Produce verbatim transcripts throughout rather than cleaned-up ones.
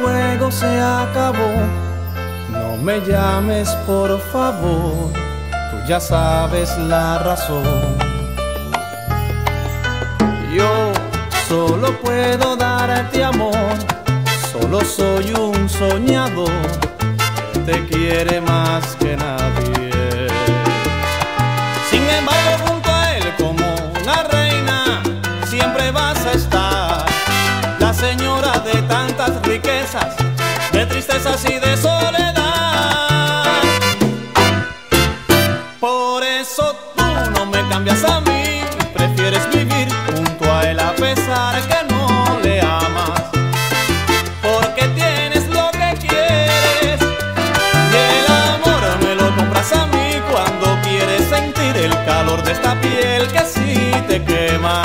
juego se acabó. No me llames, por favor, tú ya sabes la razón. Yo solo puedo darte amor, solo soy un soñador que te quiere más que nadie. Sin embargo, junto a él como una reina siempre vas a estar, la señora de tantas riquezas, de tristezas y de soledad. Por eso tú no me cambias a mí, prefieres vivir junto a él a pesar que no le amas, porque tienes lo que quieres y el amor me lo compras a mí cuando quieres sentir el calor de esta piel que sí te quema.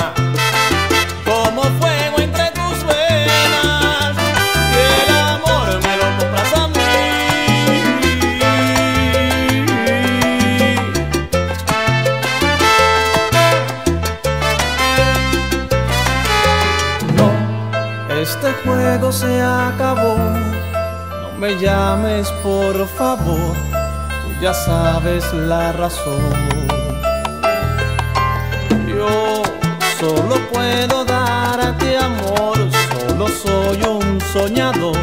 Este juego se acabó, no me llames, por favor, tú ya sabes la razón. Yo solo puedo darte amor, solo soy un soñador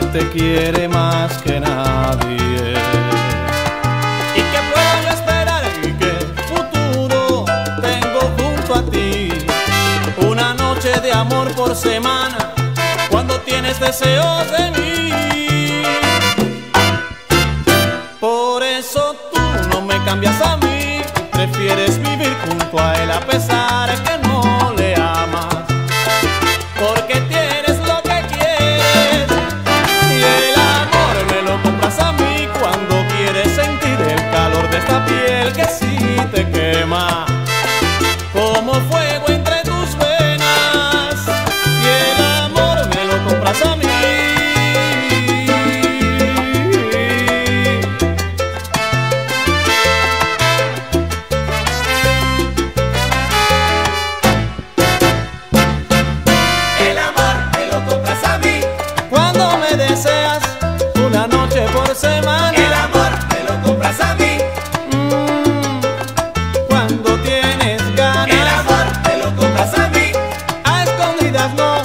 que te quiere más que nadie. ¿Y qué puedo esperar? ¿Y qué futuro tengo junto a ti? Una noche de amor por semana, cuando tienes deseos de mí. Por eso tú no me cambias a mí, prefieres vivir junto a él a pesar que no le amas, porque tienes lo que quieres y el amor me lo compras a mí cuando quieres sentir el calor de esta piel que sí te quema como fuego entre deseas una noche por semana. El amor me lo compras a mí, mm, cuando tienes ganas. El amor me lo compras a mí, a escondidas no,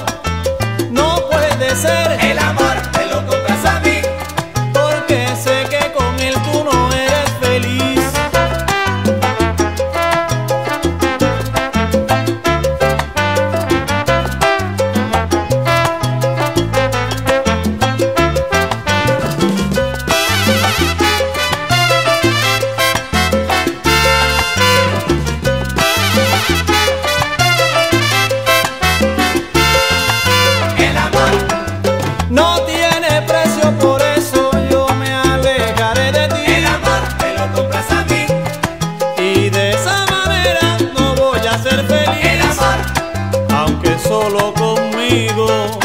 no puede ser. El amor me lo compras a mí, porque sé que con él tú no eres feliz. No tiene precio, por eso yo me alejaré de ti. El amor me lo compras a mí, y de esa manera no voy a ser feliz. El amor, aunque solo conmigo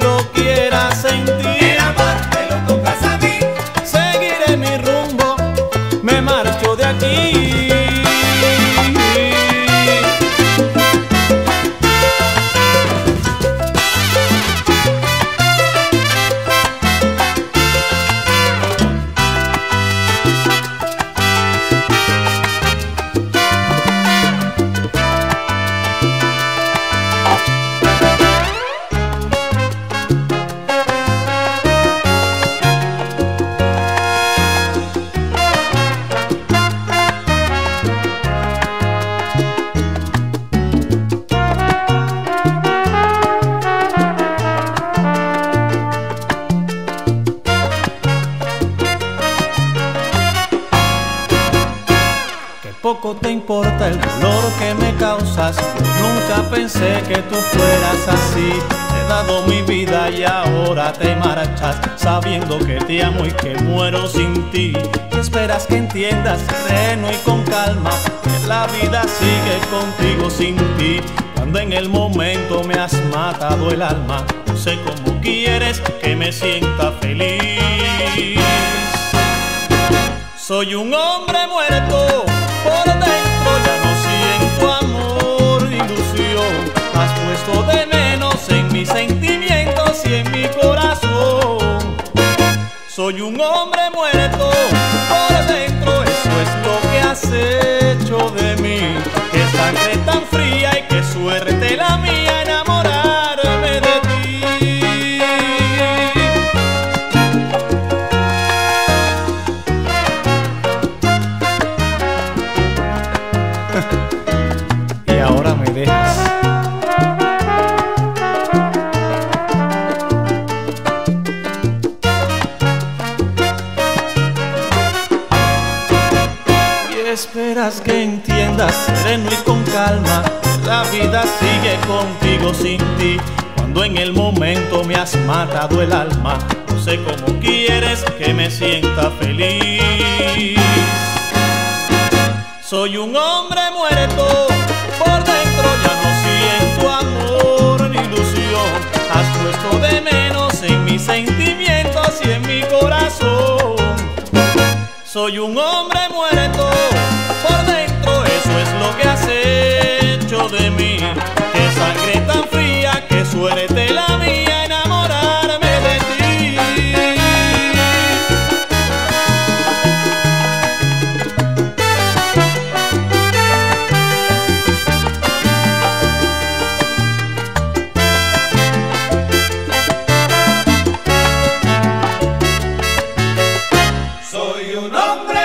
lo quieras sentir. El amor me lo compras a mí, seguiré mi rumbo, me marcho de aquí. Poco te importa el dolor que me causas, nunca pensé que tú fueras así. Te he dado mi vida y ahora te marchas, sabiendo que te amo y que muero sin ti. Y esperas que entiendas, sereno y con calma, que la vida sigue contigo sin ti. Cuando en el momento me has matado el alma, no sé cómo quieres que me sienta feliz. Soy un hombre muerto por dentro, ya no siento amor, ilusión. Has puesto de menos en mis sentimientos y en mi corazón. Soy un hombre muerto por dentro, eso es lo que has hecho de mí. Qué sangre tan fría y qué suerte la mía enamorarme de ti. Y ahora me dejas. Esperas que entiendas, sereno y con calma, la vida sigue contigo sin ti. Cuando en el momento me has matado el alma, no sé cómo quieres que me sienta feliz. Soy un hombre muerto por dentro, ya no siento amor ni ilusión. Has puesto de menos en mis sentimientos y en mi corazón. Soy un hombre muerto por dentro, eso es lo que has hecho de mí. Qué sangre tan fría, qué suerte la mía enamorarme de ti. Soy un hombre muerto.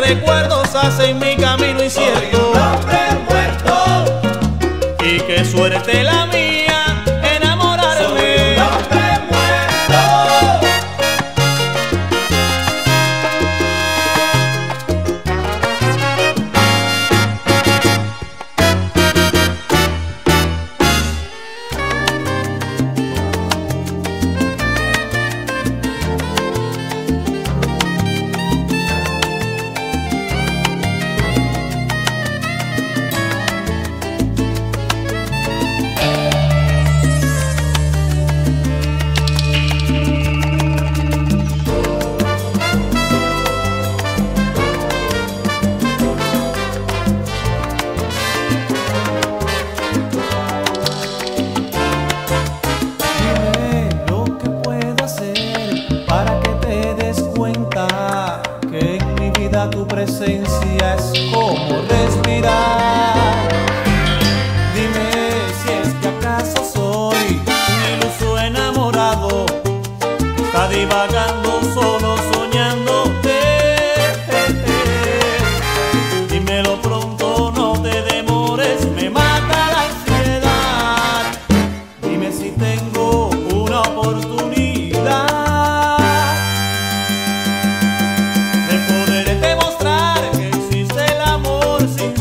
Recuerdos hacen mi camino incierto. Soy un hombre muerto. Y qué suerte la mía enamorarme. Soy un hombre divagando, solo soñándote. Dímelo pronto, no te demores, me mata la ansiedad. Dime si tengo una oportunidad de poder demostrar que existe el amor sin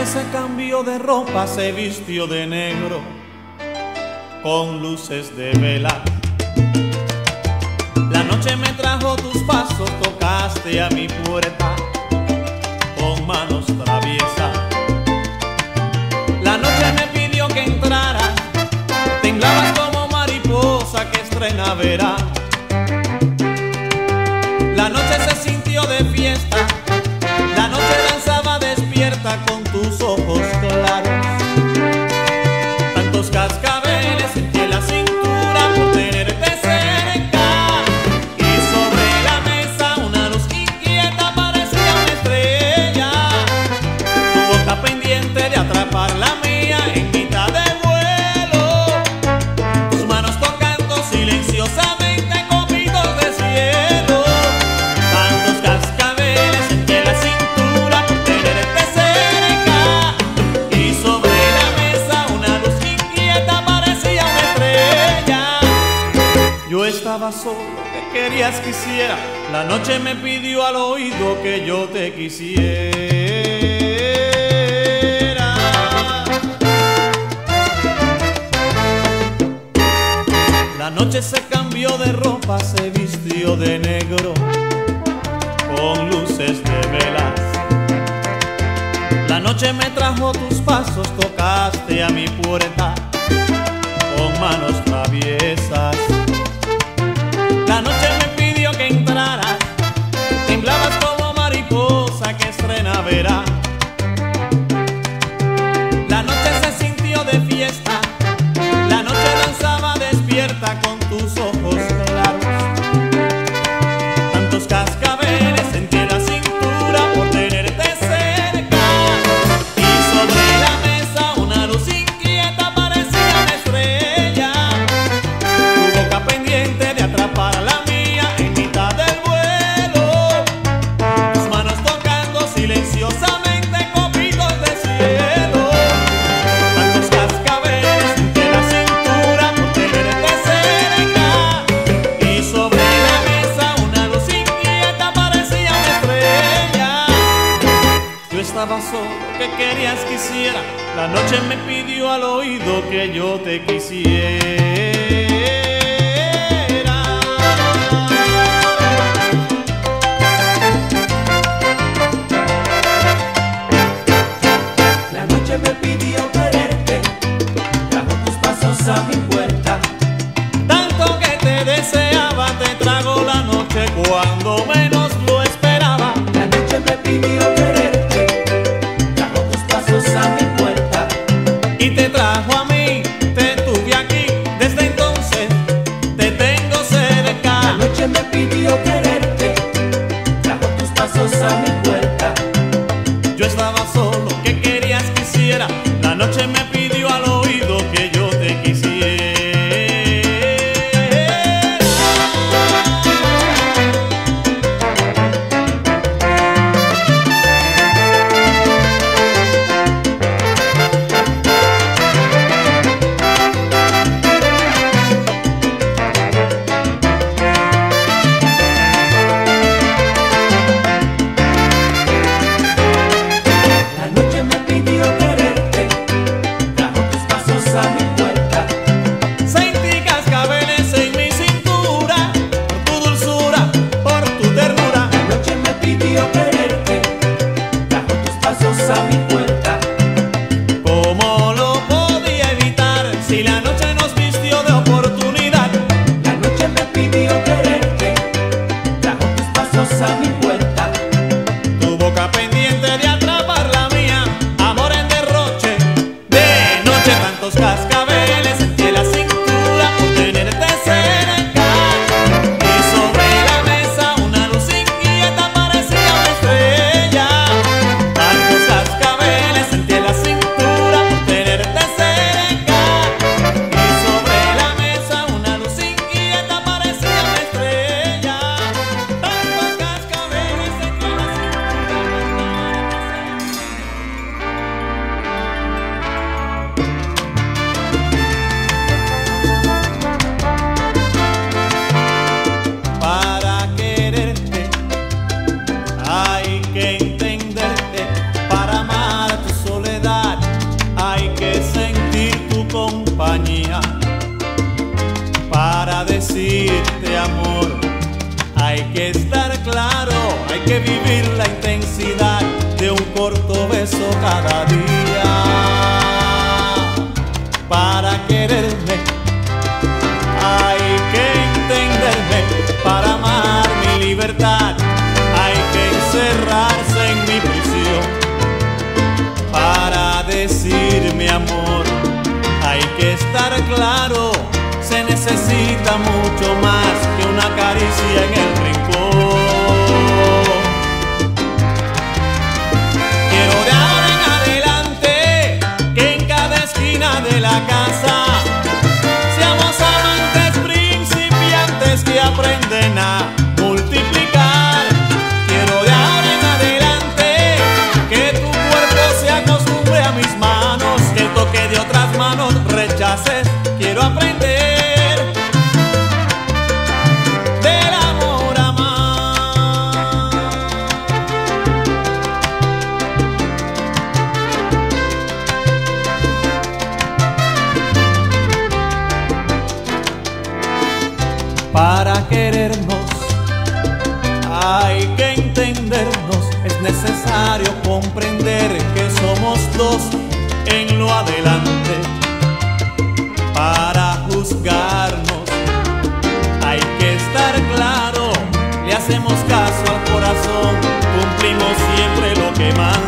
noche se cambió de ropa, se vistió de negro con luces de vela. La noche me trajo tus pasos, tocaste a mi puerta con manos traviesas. La noche me pidió que entrara, temblabas como mariposa que estrena verano. La noche se sintió de fiesta, la noche danzaba despierta con tus ojos claros. Tantos cascabeles sentí en la cintura por tenerte cerca, y sobre la mesa una luz inquieta parecía una estrella. Tu boca pendiente de atrapar la mía en mitad de vuelo, tus manos tocando silenciosamente. Estaba solo, que querías quisiera. La noche me pidió al oído que yo te quisiera. La noche se cambió de ropa, se vistió de negro con luces de velas. La noche me trajo tus pasos, tocaste a mi puerta con manos traviesas. La noche me pidió que entraras, temblabas como mariposa que estrena verano. La noche se sintió de fiesta, la noche danzaba despierta con tus ojos claros. Tantos cascabeles sentí en la cintura por tenerte cerca, y sobre la mesa una luz inquieta parecía una estrella. Tu boca pendiente de atrapar la que querías quisiera. La noche me pidió al oído que yo te quisiera. La noche me pidió quererte, trajo tus pasos a mi puerta. Tanto que te deseaba, te trago la noche cuando menos lo esperaba. La noche me pidió quererte, te trajo a mí, te tuve aquí. Desde entonces te tengo cerca. La noche me pidió quererte, trajo tus pasos a mi puerta. Yo estaba solo, ¿qué querías quisiera? La noche me pidió al oído que yo te quisiera. Entenderte, para amar tu soledad. compañía para decirte amor. Hay que estar claro, hay que vivir la intensidad de un corto beso cada día. Para quererme hay que entenderme, para amar mi libertad hay que encerrarse en mi prisión. Para decirme amor hay que estar claro, se necesita mucho más que una caricia en el rincón. Quiero orar en adelante que en cada esquina de la casa seamos amantes principiantes que aprenden a multiplicar. Quiero orar en adelante que tu cuerpo se acostumbre a mis manos, que el toque de otras manos rechaces. Quiero aprender para querernos, hay que entendernos, es necesario comprender que somos dos en lo adelante. Para juzgarnos, hay que estar claro, le hacemos caso al corazón, cumplimos siempre lo que mande.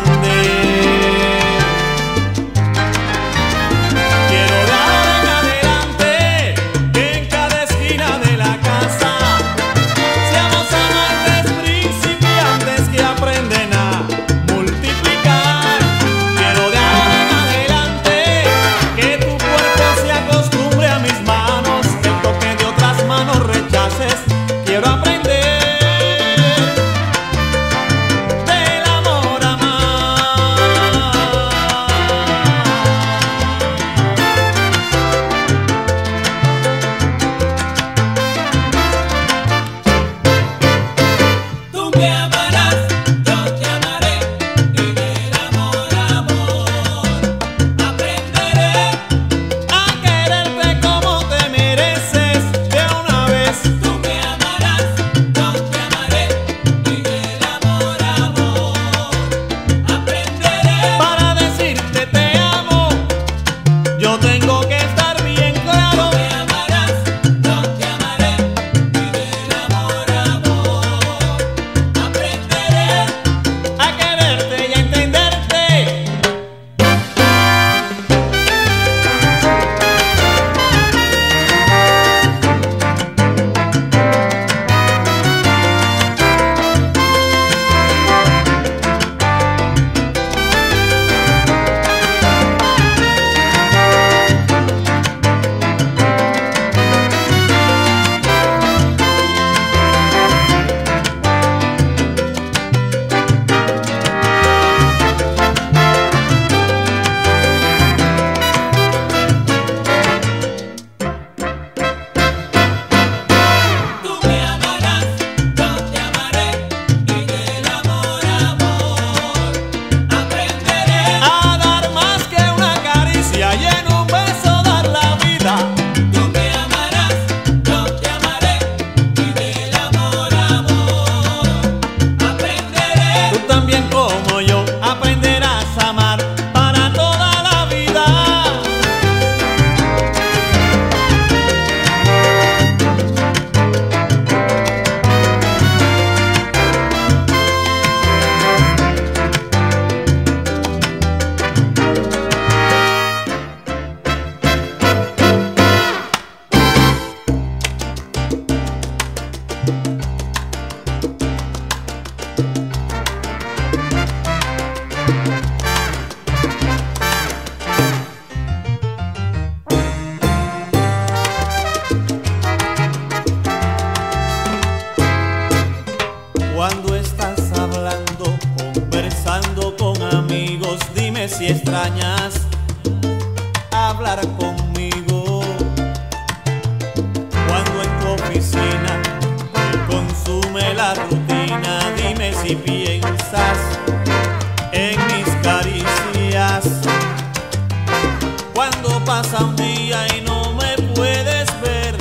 Cuando pasa un día y no me puedes ver,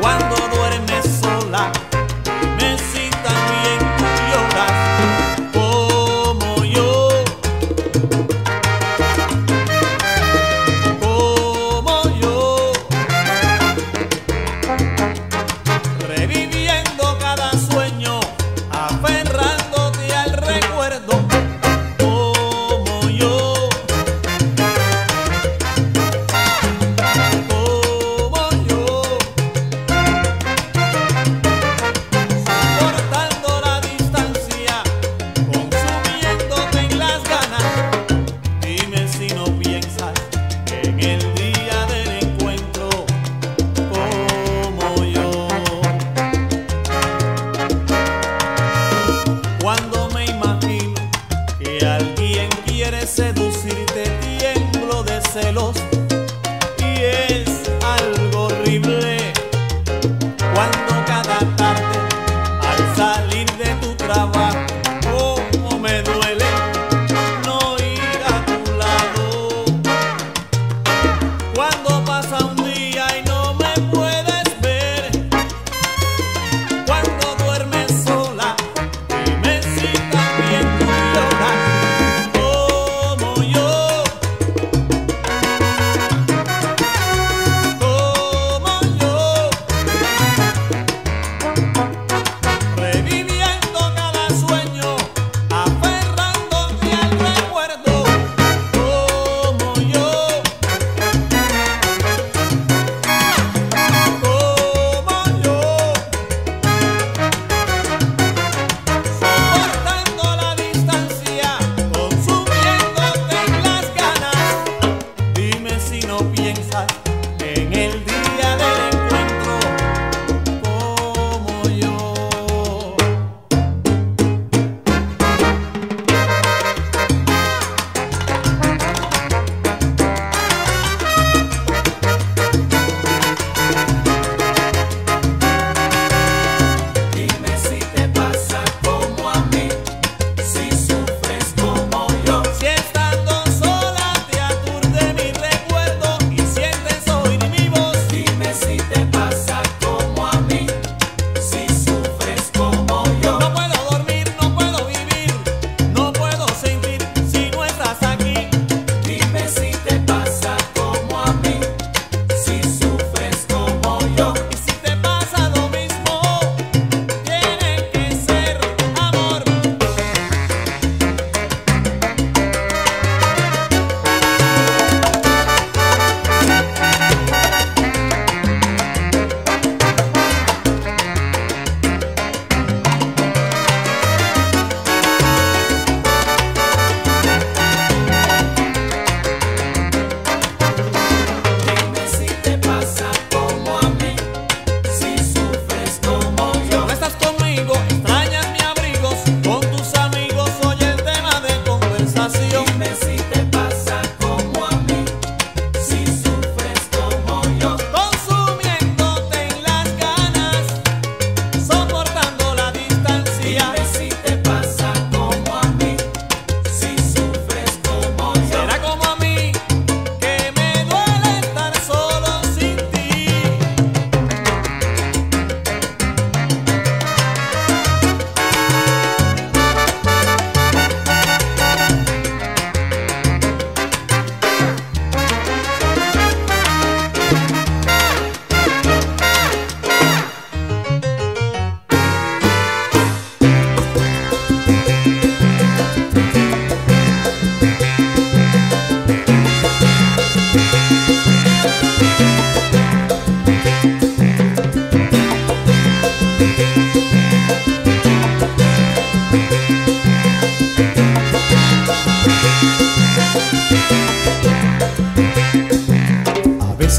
cuando duermes sola, me citas bien y lloras como yo, como yo, reviviendo cada sueño, aferrándote al recuerdo. Cuando me imagino que alguien quiere seducirte, tiemblo de celos y es algo horrible. Cuando cada tarde al salir de tu trabajo, como me duele no ir a tu lado. Cuando pasa un día y no me puedes ver, cuando duermes sola, piensas en el día del encuentro como yo. Dime si te pasa como a mí, si sufres como yo. Si estando sola te aturde mi recuerdo. Si te pasa como a mí, si sufres como yo. No puedo dormir, no puedo vivir, no puedo sentir si no estás aquí. Dime si te pasa como a mí, si sufres como yo. Y si te pasa lo mismo, tiene que ser amor.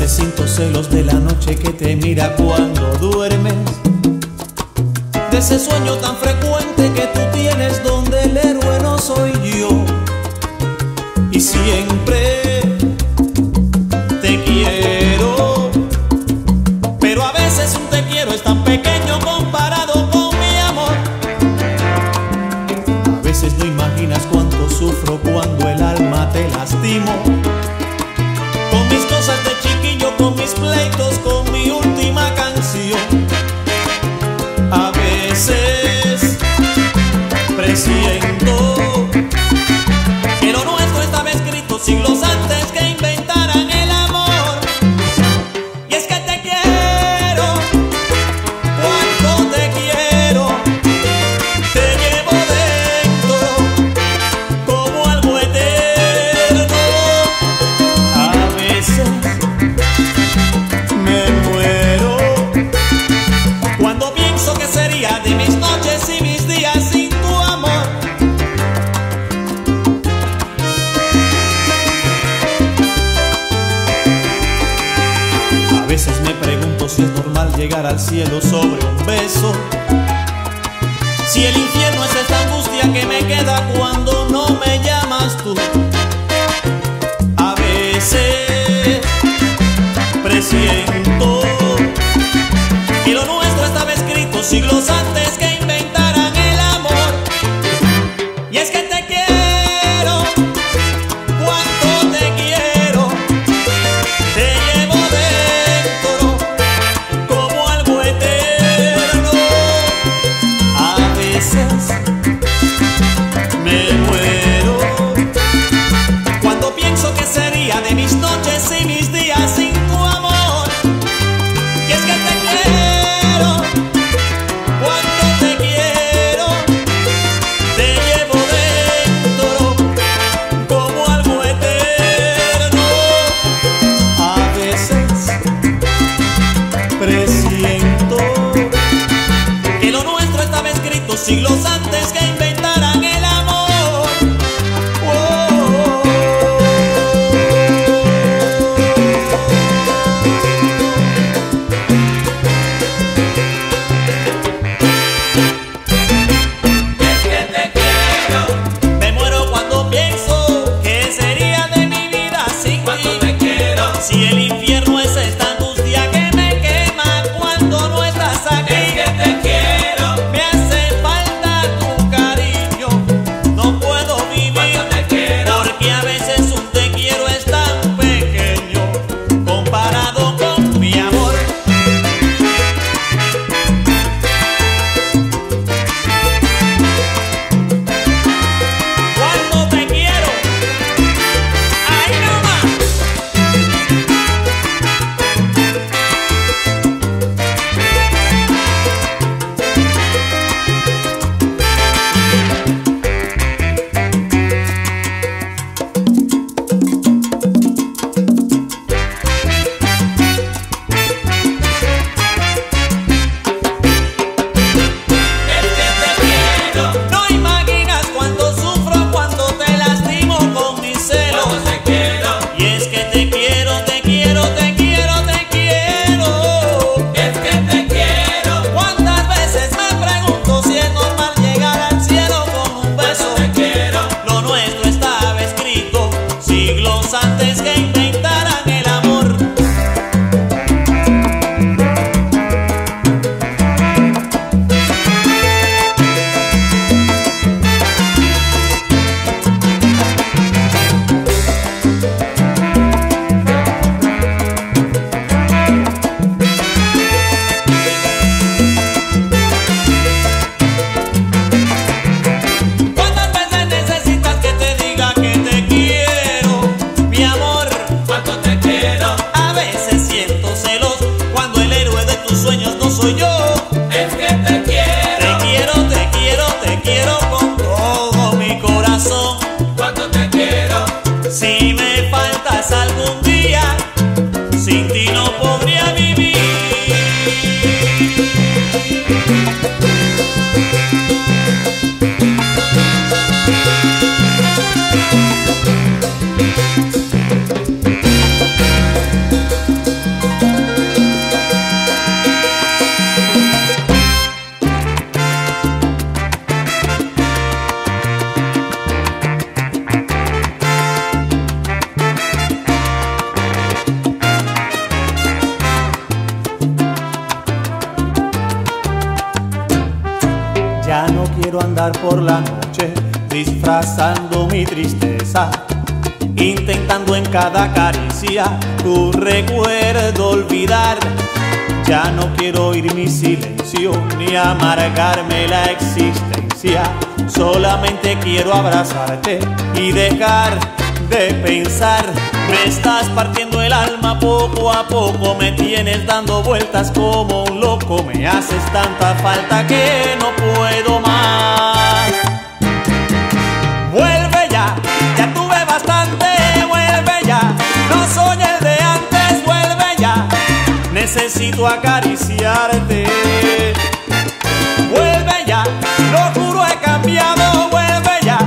Siento celos de la noche que te mira cuando duermes, de ese sueño tan frecuente que tú tienes donde el héroe no soy yo. Y siempre te quiero, pero a veces un te quiero es tan pequeño comparado con mi amor. A veces no imaginas cuánto sufro cuando el alma te lastimo. resuelvo mis pleitos con mi última canción. A veces presiento que lo nuestro estaba escrito siglos antes que inventaran el amor. Y es que te quiero, cuánto te quiero, te llevo dentro como algo eterno. A veces me muero cuando pienso que sería de mis noches y mis días sin tu amor. A veces me pregunto si es normal llegar al cielo sobre un beso, si el infierno es esta angustia que me queda cuando no me llamas tú. A veces presiento que lo nuestro estaba escrito siglos antes que inventaran el amor. Y es que te quiero, cuánto te quiero, te llevo dentro como algo eterno. A veces me muero cuando pienso que sería de mis noches y mis días sin tu amor. Y es que te quiero, cuánto te quiero, te llevo dentro como algo eterno. A veces presiento que lo nuestro estaba escrito siglos antes que inventaran el amor. Si el infierno es esta angustia que me quema cuando no estás aquí. Es que te quiero, me hace falta tu cariño, no puedo vivir cuando te quiero, porque a veces un te quiero es tan pequeño comparado con mi amor. Cuando te quiero, ahí nomás. Antes que inventaran el amor. ¿Cuántas veces necesitas que te diga que te quiero? Soy yo. Es que te quiero, te quiero, te quiero, te quiero con todo mi corazón. Cuánto te quiero. Si me faltas algún día, sin ti no podría vivir. Ya no quiero andar por la noche disfrazando mi tristeza, intentando en cada caricia tu recuerdo olvidar. Ya no quiero oír mi silencio ni amargarme la existencia. Solamente quiero abrazarte y dejar de pensar. Me estás partiendo el alma poco a poco, me tienes dando vueltas como un loco. Me haces tanta falta que no puedo más. Vuelve ya, ya tuve bastante, vuelve ya, no soy el de antes, vuelve ya, necesito acariciarte. Vuelve ya, lo juro he cambiado, vuelve ya,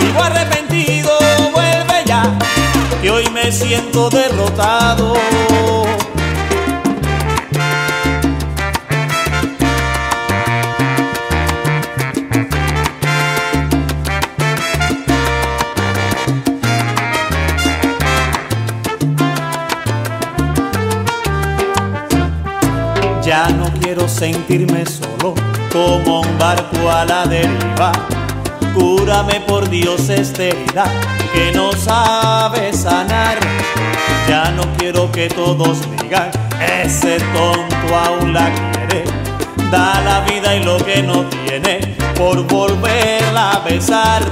vivo arrepentido, vuelve ya, que hoy me siento derrotado. Ya no quiero sentirme solo como un barco a la deriva. Cúrame por Dios esta herida que no sabe sanar. Ya no quiero que todos digan ese tonto aún la quiere. Da la vida y lo que no tiene por volverla a besar.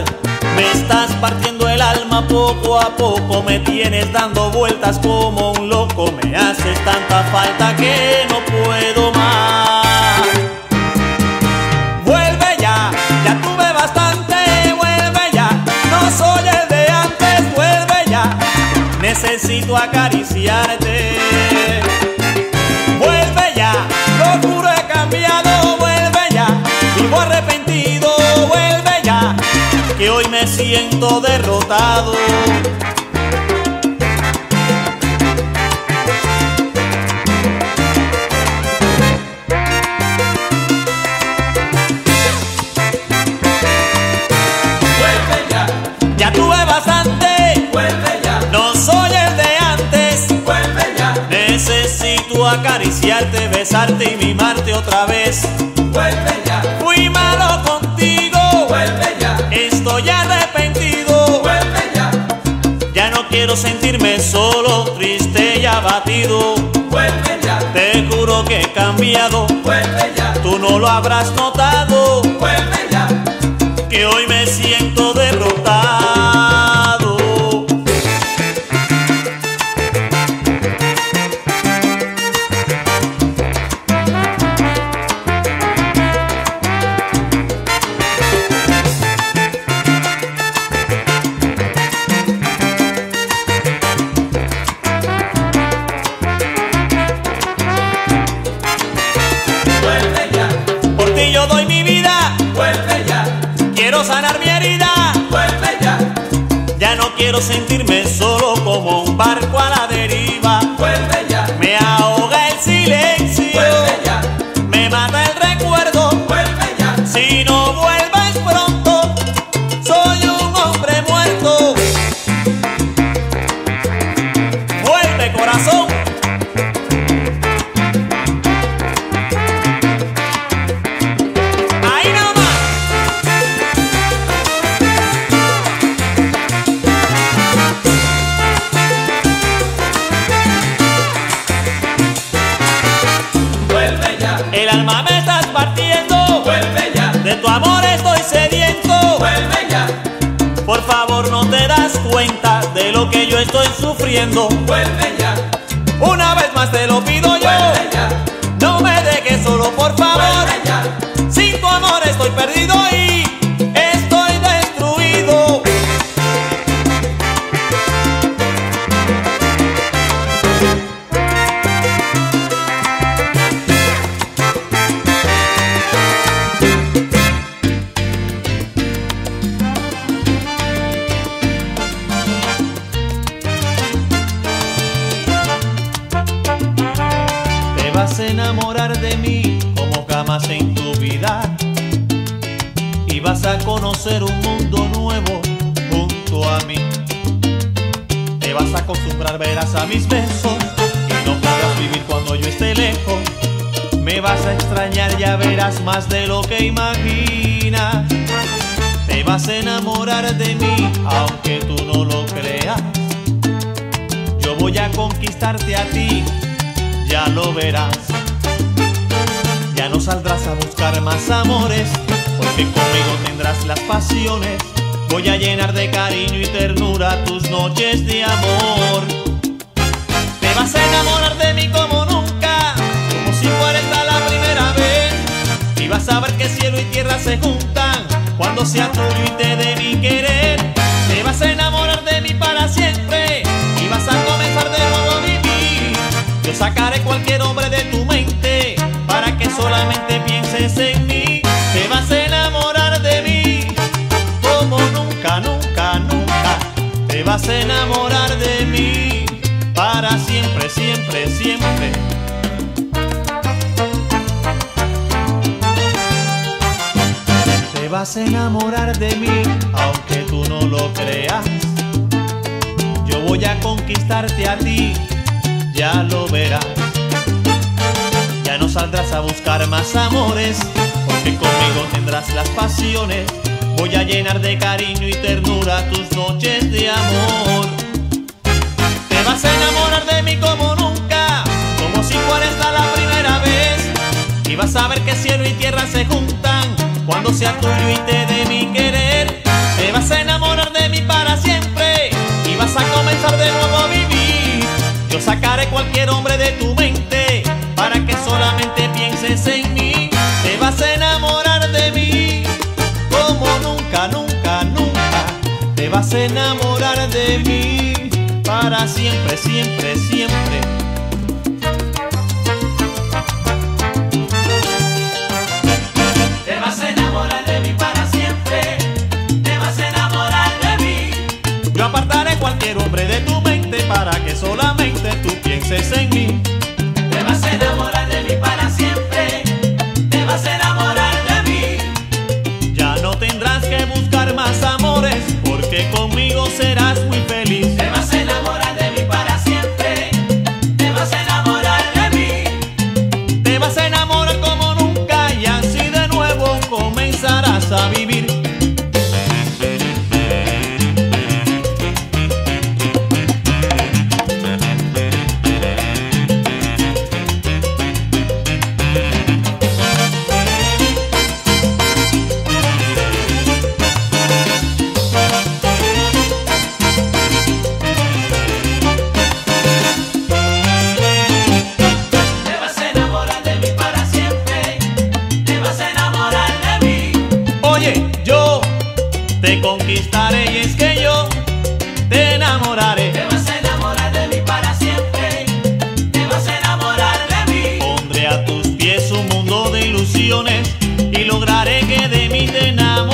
Me estás partiendo el alma poco a poco, me tienes dando vueltas como un loco. Me haces tanta falta que no puedo más. Vuelve ya, ya tuve bastante, vuelve ya, no soy el de antes, vuelve ya, necesito acariciarte. Vuelve ya, lo juro he cambiado, vuelve ya, vivo arrepentido, vuelve ya, que hoy me siento derrotado. Vuelve ya, ya tuve bastante, vuelve ya, no soy el de antes, vuelve ya, necesito acariciarte, besarte y mimarte otra vez. Vuelve ya, fui malo contigo, vuelve ya, estoy arrepentido, vuelve ya, ya no quiero sentirme solo, triste y abatido. Vuelve ya, te juro que he cambiado, vuelve ya, tú no lo habrás notado, vuelve ya, que hoy me siento derrotado. Sanar mi herida, vuelve ya, ya no quiero sentirme solo como un barco a la deriva. Vuelve ya, me ahoga el silencio, vuelve ya, me mata el recuerdo, vuelve ya, si no vuelves pronto soy un hombre muerto. Vuelve corazón. El alma me estás partiendo, vuelve ya, de tu amor estoy sediento, vuelve ya, por favor no te das cuenta de lo que yo estoy sufriendo, vuelve ya, una vez más te lo pido yo, vuelve ya, no me dejes solo por favor, vuelve ya, sin tu amor estoy perdido y estoy destruido. Vas a enamorar de mí como jamás en tu vida y vas a conocer un mundo nuevo junto a mí. Te vas a acostumbrar, verás a mis besos y no podrás vivir cuando yo esté lejos. Me vas a extrañar, ya verás más de lo que imaginas. Te vas a enamorar de mí aunque tú no lo creas. voy a conquistarte a ti, ya lo verás. Ya no saldrás a buscar más amores, porque conmigo tendrás las pasiones. Voy a llenar de cariño y ternura tus noches de amor. Te vas a enamorar de mí como nunca, como si fuera esta la primera vez. Y vas a ver que cielo y tierra se juntan cuando sea tuyo y te dé mi querer. Te vas a enamorar de mí para siempre y vas a comenzar de nuevo a vivir. Yo sacaré cualquier hombre de tu mente para que solamente pienses en mí. Te vas a enamorar de mí como nunca, nunca, nunca. Te vas a enamorar de mí para siempre, siempre, siempre. Te vas a enamorar de mí aunque tú no lo creas. Yo voy a conquistarte a ti, ya lo verás. Ya no saldrás a buscar más amores, porque conmigo tendrás las pasiones. Voy a llenar de cariño y ternura tus noches de amor. Te vas a enamorar de mí como nunca, como si fuera esta la primera vez. Y vas a ver que cielo y tierra se juntan cuando sea tuyo y te dé mi querer. Te vas a enamorar de mí para siempre y vas a comenzar de nuevo a vivir. Yo sacaré cualquier hombre de tu mente para que solamente pienses en mí. Te vas a enamorar de mí como nunca, nunca, nunca. Te vas a enamorar de mí para siempre, siempre, siempre. Te vas a enamorar de mí para siempre. Te vas a enamorar de mí. Yo apartaré cualquier hombre de tu mente para que solamente tú pienses en mí. Te vas a enamorar de mí para siempre, te vas a enamorar de mí. Ya no tendrás que buscar más amores, porque conmigo serás muy feliz. Te vas a enamorar de mí para siempre, te vas a enamorar de mí. Te vas a enamorar como nunca y así de nuevo comenzarás a vivir. Te conquistaré y es que yo te enamoraré. Te vas a enamorar de mí para siempre, te vas a enamorar de mí. Pondré a tus pies un mundo de ilusiones y lograré que de mí te enamores.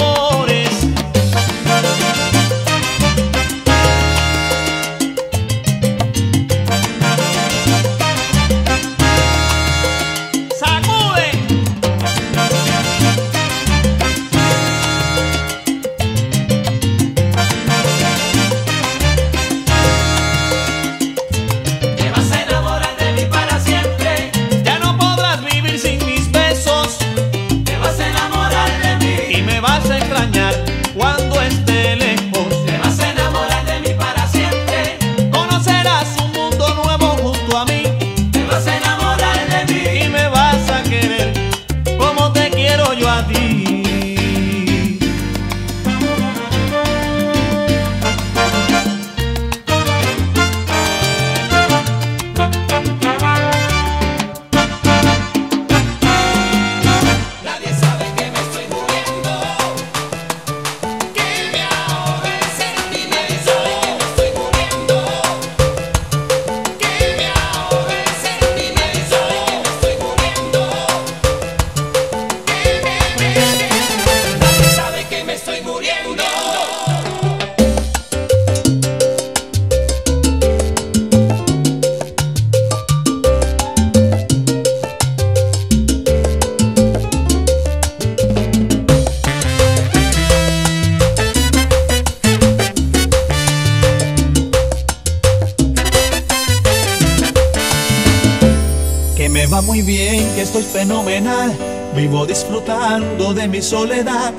Muy bien, que estoy fenomenal, vivo disfrutando de mi soledad,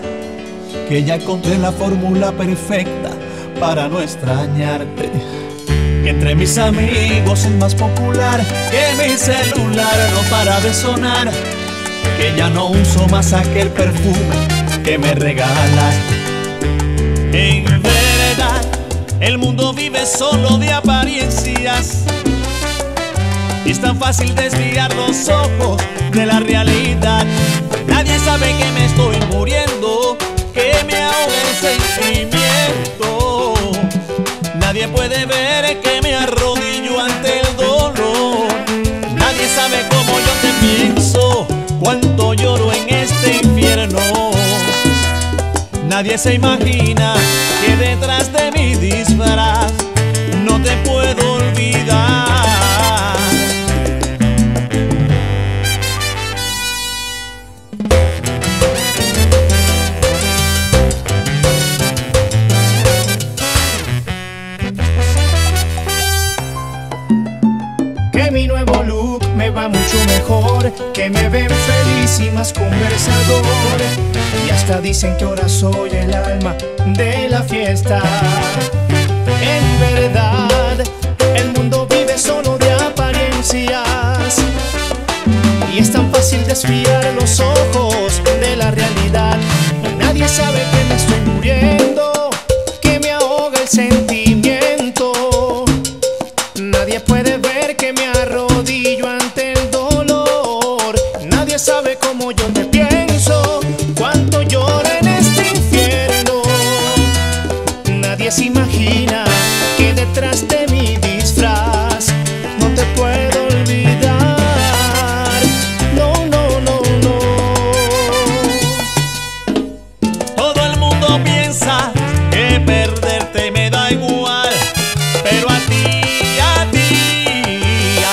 que ya encontré la fórmula perfecta para no extrañarte. que entre mis amigos es más popular, que mi celular no para de sonar, que ya no uso más aquel perfume que me regalas. En verdad, el mundo vive solo de apariencias y es tan fácil desviar los ojos de la realidad. Nadie sabe que me estoy muriendo, que me ahoga el sentimiento. Nadie puede ver que me arrodillo ante el dolor. Nadie sabe cómo yo te pienso, cuánto lloro en este infierno. Nadie se imagina que detrás de mi disfraz no te puedo olvidar. Que mi nuevo look me va mucho mejor, que me ven feliz y más conversador, y hasta dicen que ahora soy el alma de la fiesta. En verdad, el mundo vive solo de apariencias y es tan fácil desviar los ojos de la realidad. Nadie sabe que me estoy muriendo, que me ahoga el sentimiento. Nadie puede ver que me arrodillo ante el dolor. Nadie sabe cómo yo te pienso, cuánto lloro en este infierno. Nadie se imagina que detrás de mi disfraz no te puedo olvidar. No, no, no, no. Todo el mundo piensa que perderte me da igual, pero a ti, a ti, a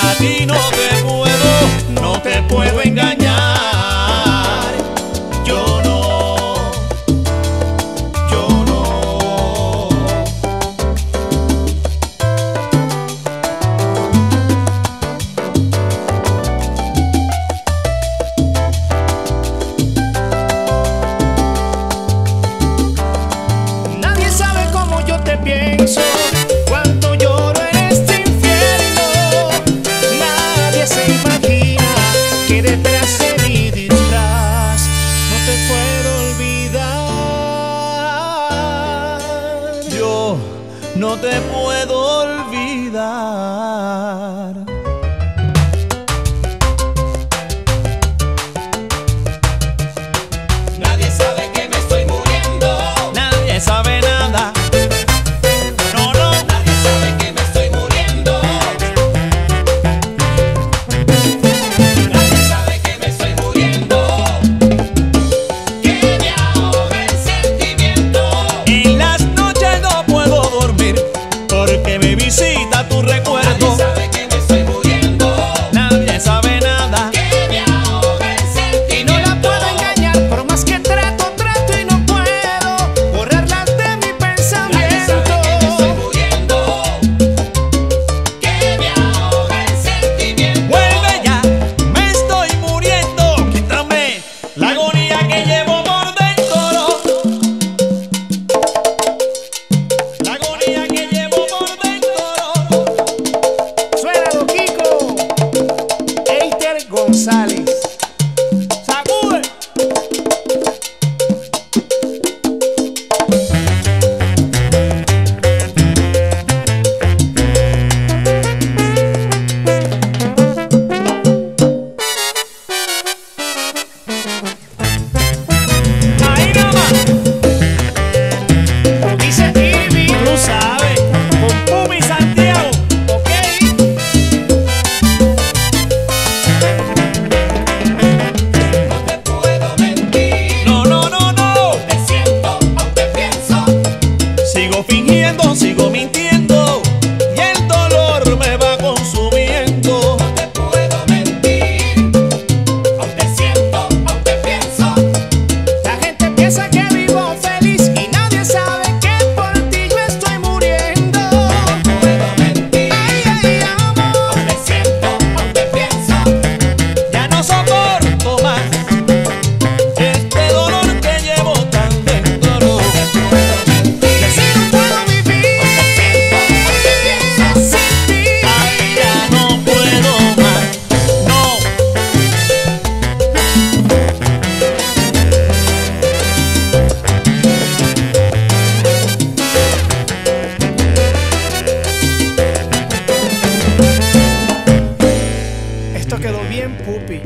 quedó bien pupi.